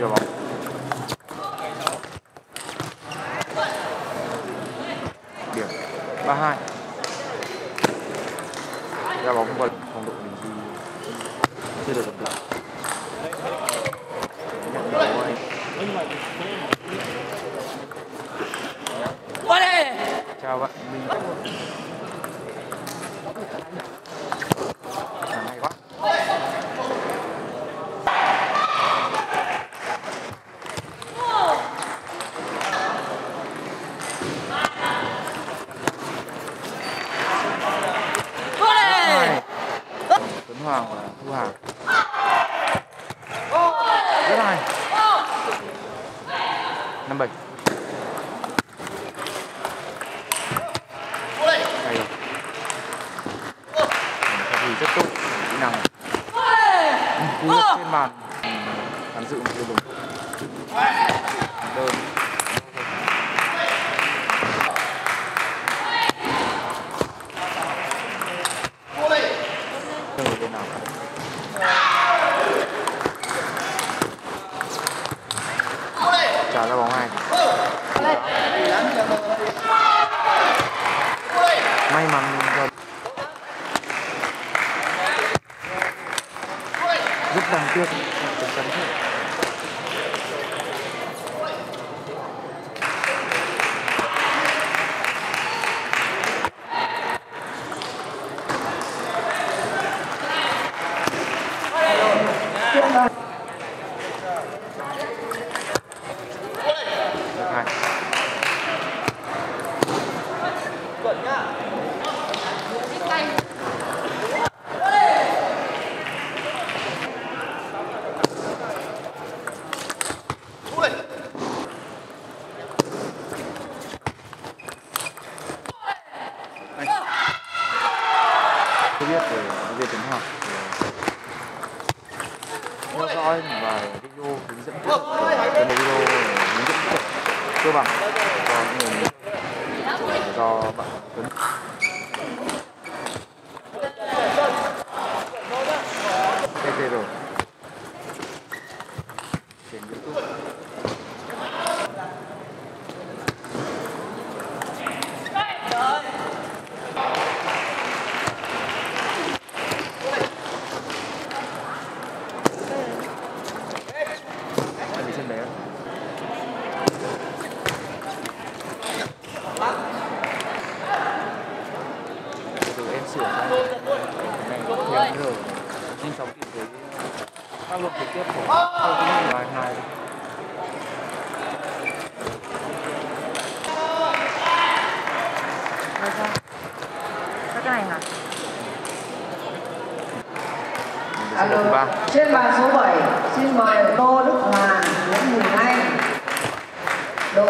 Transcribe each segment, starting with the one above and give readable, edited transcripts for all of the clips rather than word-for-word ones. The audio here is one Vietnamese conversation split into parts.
cho bóng. Điểm 3-2. Ra bóng qua phòng độ mình đi chưa được cẩn thận. Nhận bóng này. Chào bạn mình. Hoàng và Thu Hà. Rất hay. 57. Hay. Thì rất tốt kỹ năng. Cú trên bàn tham dự một đường. Đơn. Trả ra bóng 2. May mắn rất đáng tiếc. Theo dõi và video hướng dẫn của video hướng dẫn cơ bản do bạn Tuấn. TT rồi. Trên YouTube. Sửa ra này theo như nhanh chóng tìm thấy các luật trực tiếp của câu chuyện bài 2. Cái này hả? Alo, trên bàn số 7 xin mời cô Đức Hòa, Nguyễn Huỳnh Anh. Đội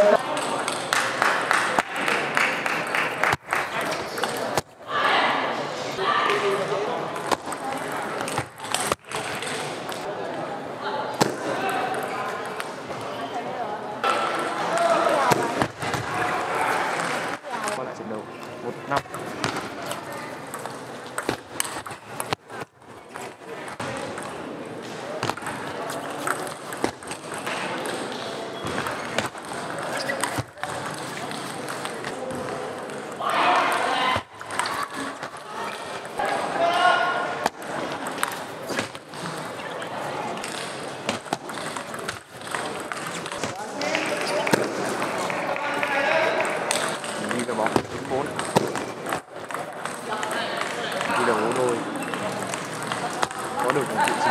đầu đôi có được một vị trí